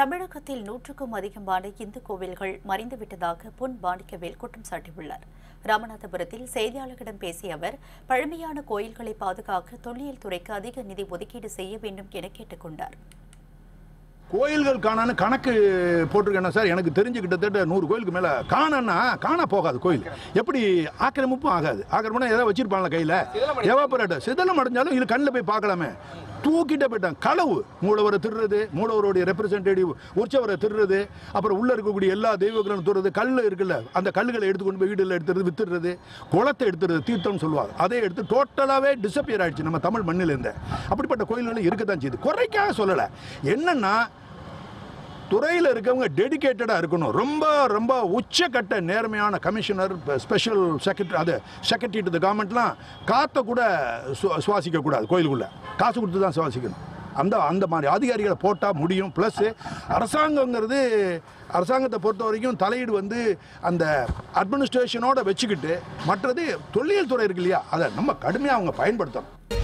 தமிழகத்தில் 100க்கும் அதிகமான இந்து கோவில்கள் மறைந்துவிட்டதாக பொன் மாணிக்கவேல் குற்றம் சாட்டியுள்ளார். ராமநாதபுரத்தில் செய்தியாளர்களிடம் பேசிய அவர், பழமையான கோயில்களை பாதுகாக்க தொல்லியல் துறைக்கு அதிக நிதி ஒதுக்கீடு செய்ய வேண்டும் என கேட்டுக்கொண்டார். கோயில்கள் காணான்னு கணக்கு போட்டிருக்கேன் சார், எனக்கு தெரிஞ்சு கிட்டத்தட்ட 100 கோயிலுக்கு மேலே காணன்னா காணா போகாது. கோயில் எப்படி ஆக்கிரமிப்பும் ஆகாது. ஆக்கிரமிப்புனா ஏதாவது வச்சிருப்பாங்களா கையில்? எவாபரேட்டர் சிதலம் அடைஞ்சாலும் இது கண்ணில் போய் பார்க்கலாமே. தூக்கிட்டே போயிட்டாங்க. களவு மூலவரை திருடுறது, மூலவருடைய ரெப்ரசன்டேட்டிவ் உற்சவரை திருடுறது, அப்புறம் உள்ளே இருக்கக்கூடிய எல்லா தெய்வங்களும் திருடுறது. கல் இருக்குல்ல, அந்த கல்லுகளை எடுத்துக்கொண்டு போய் வீடுகளில் எடுத்துறது, வித்துடுறது, குளத்தை எடுத்துடுறது, தீர்த்தம்னு சொல்லுவாங்க. அதை எடுத்து டோட்டலாகவே டிஸப்பியர் ஆகிடுச்சு நம்ம தமிழ் மண்ணிலேருந்து. அப்படிப்பட்ட கோயில்களும் இருக்க தான் செய்யுது. குறைக்காக சொல்லலை. என்னென்னா துறையில் இருக்கவங்க டெடிக்கேட்டடாக இருக்கணும். ரொம்ப ரொம்ப உச்சக்கட்ட நேர்மையான கமிஷனர், ஸ்பெஷல் செக்ரட்டரி, அது செக்ரட்டரி டு த கவர்மெண்ட்லாம் காற்றை கூட சுவாசிக்கக்கூடாது. கோயிலுக்குள்ளே காசு கொடுத்து தான் சுவாசிக்கணும். அந்த மாதிரி அதிகாரிகளை போட்டால் முடியும். ப்ளஸ்ஸு அரசாங்கங்கிறது, அரசாங்கத்தை பொறுத்த வரைக்கும் தலையீடு வந்து அந்த அட்மினிஸ்ட்ரேஷனோடு வச்சுக்கிட்டு மற்றது தொல்லியல் துறை இருக்கு இல்லையா, அதை நம்ம கடுமையாக அவங்க பயன்படுத்தணும்.